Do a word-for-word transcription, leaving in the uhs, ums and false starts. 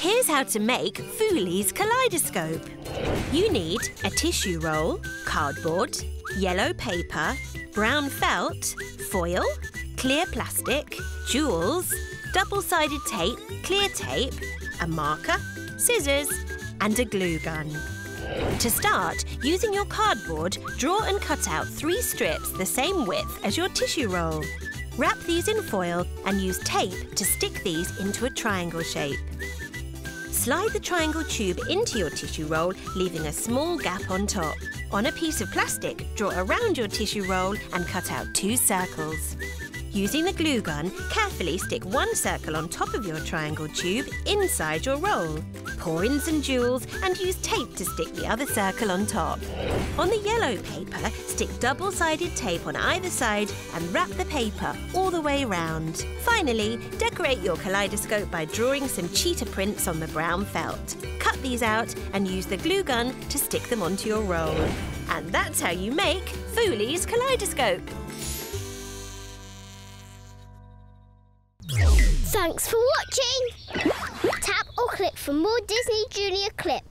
Here's how to make Fuli's Kaleidoscope. You need a tissue roll, cardboard, yellow paper, brown felt, foil, clear plastic, jewels, double-sided tape, clear tape, a marker, scissors, and a glue gun. To start, using your cardboard, draw and cut out three strips the same width as your tissue roll. Wrap these in foil and use tape to stick these into a triangle shape. Slide the triangle tube into your tissue roll, leaving a small gap on top. On a piece of plastic, draw around your tissue roll and cut out two circles. Using the glue gun, carefully stick one circle on top of your triangle tube inside your roll. Pour in some jewels and use tape to stick the other circle on top. On the yellow paper, stick double-sided tape on either side and wrap the paper all the way round. Finally, decorate your kaleidoscope by drawing some cheetah prints on the brown felt. Cut these out and use the glue gun to stick them onto your roll. And that's how you make Fuli's Kaleidoscope. Thanks for watching! Tap or click for more Disney Junior clips.